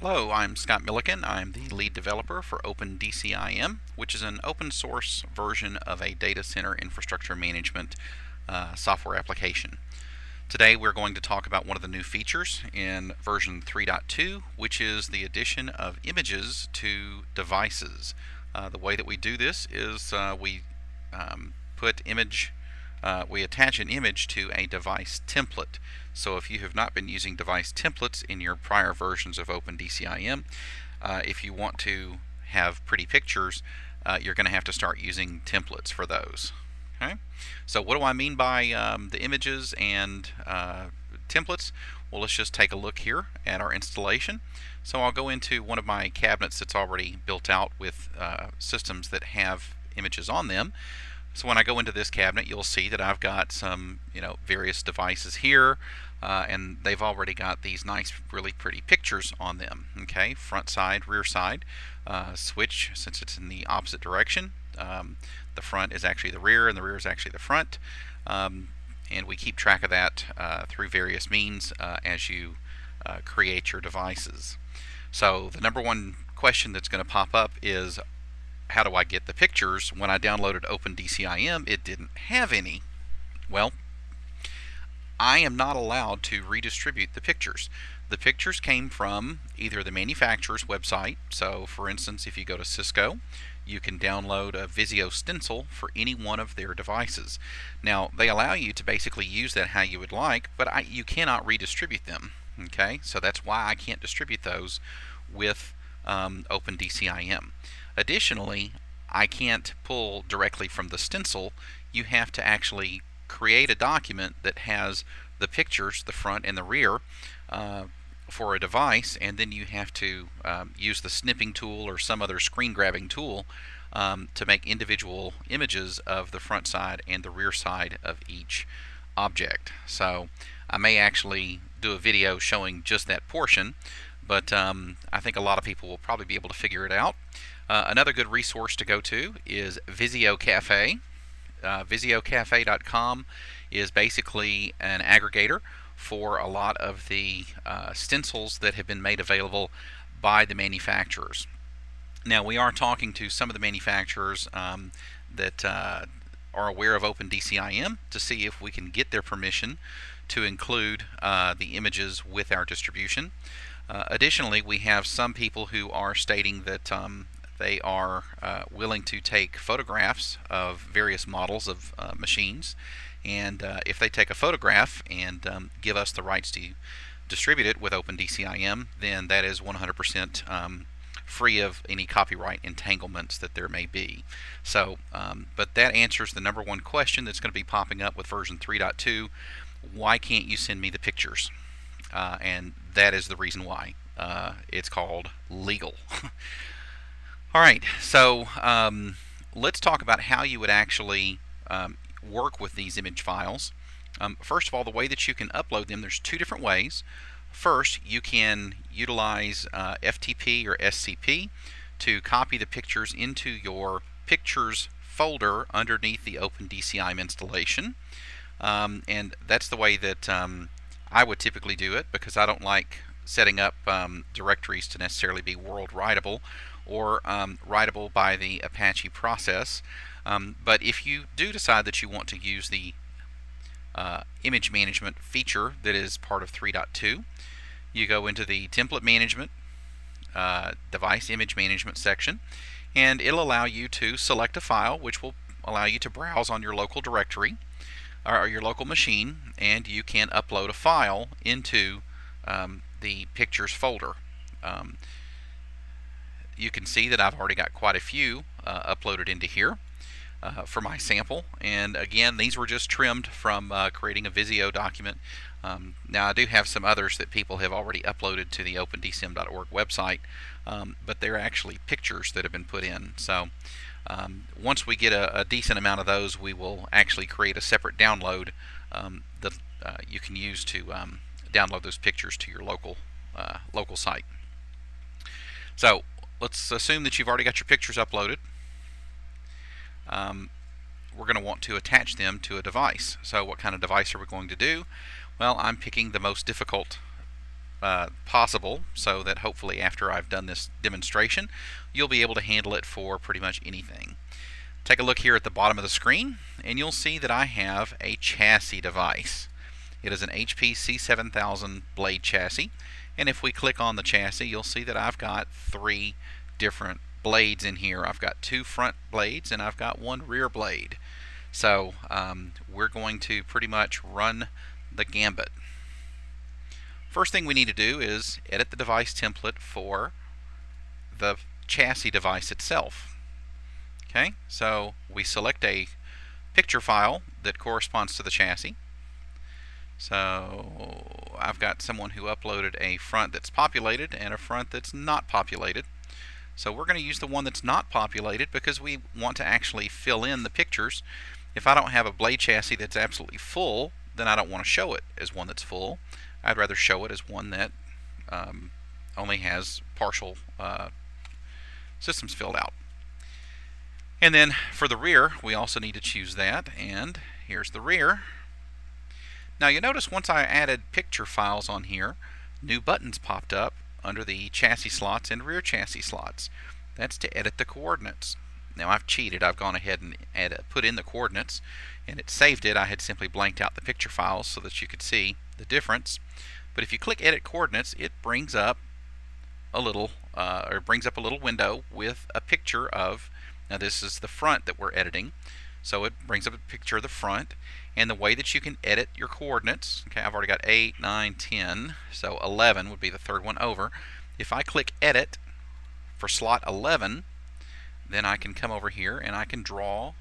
Hello, I'm Scott Milliken. I'm the lead developer for OpenDCIM, which is an open source version of a data center infrastructure management software application. Today we're going to talk about one of the new features in version 3.2, which is the addition of images to devices. The way that we do this is we attach an image to a device template. So if you have not been using device templates in your prior versions of OpenDCIM, if you want to have pretty pictures, you're going to have to start using templates for those. Okay? So what do I mean by the images and templates? Well, let's just take a look here at our installation. So I'll go into one of my cabinets that's already built out with systems that have images on them. So when I go into this cabinet, you'll see that I've got some, various devices here, and they've already got these nice, really pretty pictures on them. Okay, front side, rear side, switch, since it's in the opposite direction. The front is actually the rear, and the rear is actually the front. And we keep track of that through various means as you create your devices. So the number one question that's going to pop up is, how do I get the pictures? When I downloaded OpenDCIM, it didn't have any. Well, I am not allowed to redistribute the pictures. The pictures came from either the manufacturer's website. So for instance, if you go to Cisco, you can download a Visio stencil for any one of their devices. Now, they allow you to basically use that how you would like, but you cannot redistribute them. Okay, so that's why I can't distribute those with OpenDCIM. Additionally, I can't pull directly from the stencil. You have to actually create a document that has the pictures, the front and the rear, for a device, and then you have to use the snipping tool or some other screen grabbing tool to make individual images of the front side and the rear side of each object. So I may actually do a video showing just that portion, but I think a lot of people will probably be able to figure it out. Another good resource to go to is VisioCafe. VisioCafe.com is basically an aggregator for a lot of the stencils that have been made available by the manufacturers. Now, we are talking to some of the manufacturers that are aware of OpenDCIM to see if we can get their permission to include the images with our distribution. Additionally, we have some people who are stating that they are willing to take photographs of various models of machines, and if they take a photograph and give us the rights to distribute it with OpenDCIM, then that is 100% free of any copyright entanglements that there may be. So, but that answers the number one question that's going to be popping up with version 3.2. Why can't you send me the pictures? And that is the reason why. It's called legal. All right, so let's talk about how you would actually work with these image files. First of all, the way that you can upload them, there's two different ways. First, you can utilize FTP or SCP to copy the pictures into your pictures folder underneath the OpenDCIM installation. And that's the way that I would typically do it, because I don't like setting up directories to necessarily be world writable or writable by the Apache process. But if you do decide that you want to use the image management feature that is part of 3.2, you go into the template management, device image management section, and it'll allow you to select a file, which will allow you to browse on your local directory or your local machine, and you can upload a file into the pictures folder. You can see that I've already got quite a few uploaded into here for my sample, and again, these were just trimmed from creating a Visio document. Now I do have some others that people have already uploaded to the opendcim.org website, but they're actually pictures that have been put in. So once we get a decent amount of those, we will actually create a separate download that you can use to download those pictures to your local site. So let's assume that you've already got your pictures uploaded. We're going to want to attach them to a device. So what kind of device are we going to do? Well, I'm picking the most difficult possible, so that hopefully after I've done this demonstration, you'll be able to handle it for pretty much anything. Take a look here at the bottom of the screen, and you'll see that I have a chassis device. It is an HP C7000 blade chassis, and if we click on the chassis, you'll see that I've got three different blades in here. I've got two front blades and I've got one rear blade. So we're going to pretty much run the gambit. First thing we need to do is edit the device template for the chassis device itself. Okay, so we select a picture file that corresponds to the chassis. So I've got someone who uploaded a front that's populated and a front that's not populated. So we're going to use the one that's not populated because we want to actually fill in the pictures. If I don't have a blade chassis that's absolutely full, then I don't want to show it as one that's full. I'd rather show it as one that only has partial systems filled out. And then for the rear, we also need to choose that, and here's the rear. Now you notice once I added picture files on here, new buttons popped up under the chassis slots and rear chassis slots. That's to edit the coordinates. Now I've cheated. I've gone ahead and put in the coordinates, and it saved it. I had simply blanked out the picture files so that you could see the difference. But if you click edit coordinates, it brings up a little window with a picture of, now this is the front that we're editing, so it brings up a picture of the front and the way that you can edit your coordinates. Okay, I've already got 8, 9, 10, so 11 would be the third one over. If I click edit for slot 11, then I can come over here and I can draw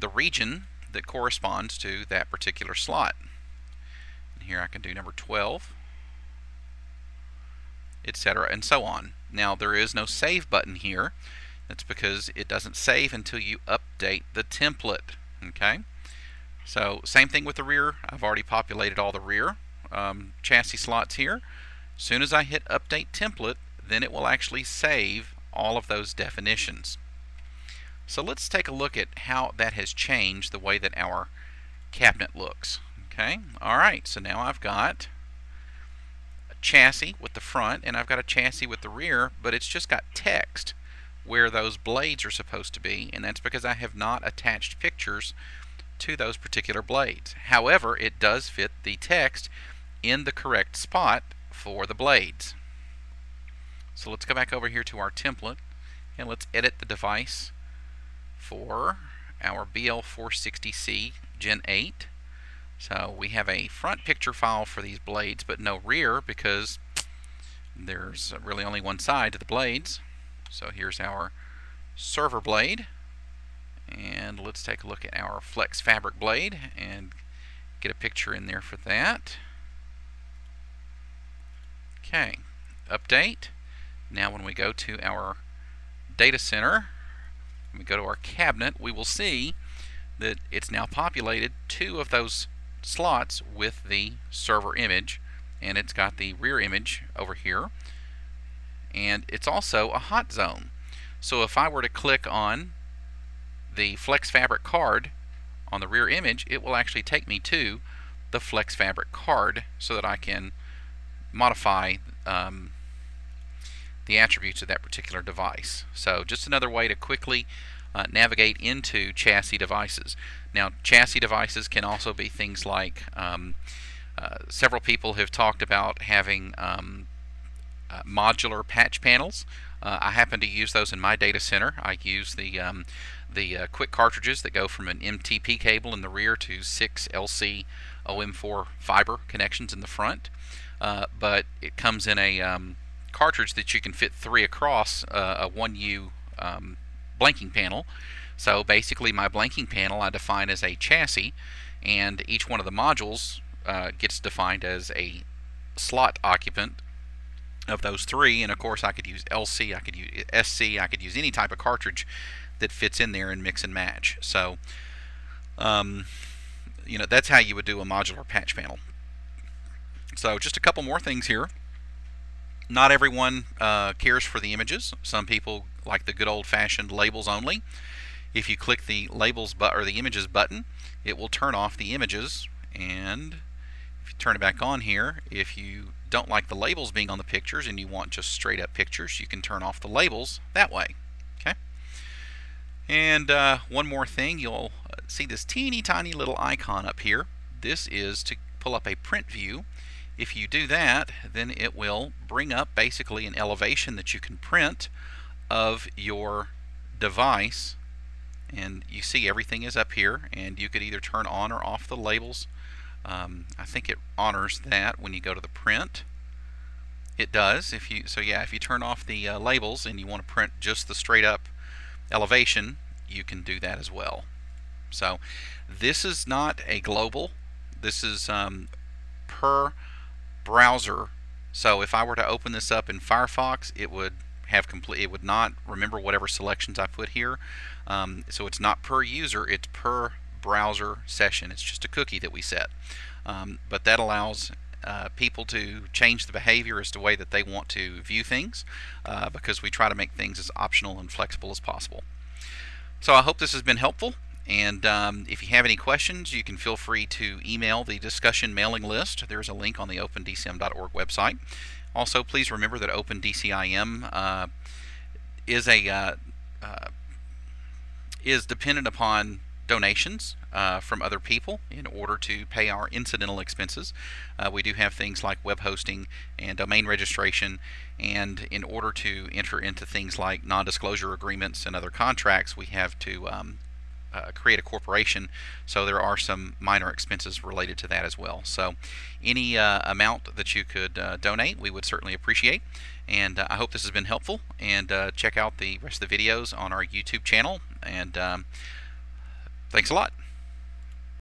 the region that corresponds to that particular slot. And here I can do number 12, etc., and so on. Now there is no save button here. That's because it doesn't save until you update the template. Okay, so same thing with the rear. I've already populated all the rear chassis slots here. As soon as I hit update template, then it will actually save all of those definitions. So let's take a look at how that has changed the way that our cabinet looks. Okay, alright, so now I've got a chassis with the front and I've got a chassis with the rear, but it's just got text where those blades are supposed to be, and that's because I have not attached pictures to those particular blades. However, it does fit the text in the correct spot for the blades. So let's go back over here to our template and let's edit the device for our BL460C Gen 8. So we have a front picture file for these blades but no rear because there's really only one side to the blades. So here's our server blade, and let's take a look at our flex fabric blade and get a picture in there for that. Okay, update. Now when we go to our data center, when we go to our cabinet, we will see that it's now populated two of those slots with the server image, and it's got the rear image over here. And it's also a hot zone. So if I were to click on the Flex Fabric card on the rear image, it will actually take me to the Flex Fabric card so that I can modify the attributes of that particular device. So just another way to quickly navigate into chassis devices. Now chassis devices can also be things like several people have talked about having modular patch panels. I happen to use those in my data center. I use the quick cartridges that go from an MTP cable in the rear to 6 LC OM4 fiber connections in the front. But it comes in a cartridge that you can fit 3 across a 1U blanking panel. So basically my blanking panel I define as a chassis, and each one of the modules gets defined as a slot occupant of those 3, and of course I could use LC, I could use SC, I could use any type of cartridge that fits in there and mix and match. So you know, that's how you would do a modular patch panel. So just a couple more things here. Not everyone cares for the images. Some people like the good old-fashioned labels only. If you click the labels or the images button, it will turn off the images, and if you turn it back on here, if you don't like the labels being on the pictures and you want just straight up pictures, you can turn off the labels that way. Okay. And one more thing, you'll see this teeny tiny little icon up here. This is to pull up a print view. If you do that, then it will bring up basically an elevation that you can print of your device, and you see everything is up here, and you could either turn on or off the labels. I think it honors that when you go to the print. It does. If you if you turn off the labels and you want to print just the straight up elevation, you can do that as well. So this is not a global. This is per browser. So if I were to open this up in Firefox, it would have complete. It would not remember whatever selections I put here. So it's not per user. It's per browser session. It's just a cookie that we set. But that allows people to change the behavior as to the way that they want to view things, because we try to make things as optional and flexible as possible. So I hope this has been helpful. And if you have any questions, you can feel free to email the discussion mailing list. There's a link on the OpenDCIM.org website. Also, please remember that OpenDCIM is dependent upon donations from other people in order to pay our incidental expenses. We do have things like web hosting and domain registration, and in order to enter into things like non-disclosure agreements and other contracts, we have to create a corporation, so there are some minor expenses related to that as well. So any amount that you could donate, we would certainly appreciate. And I hope this has been helpful, and check out the rest of the videos on our YouTube channel, and thanks a lot.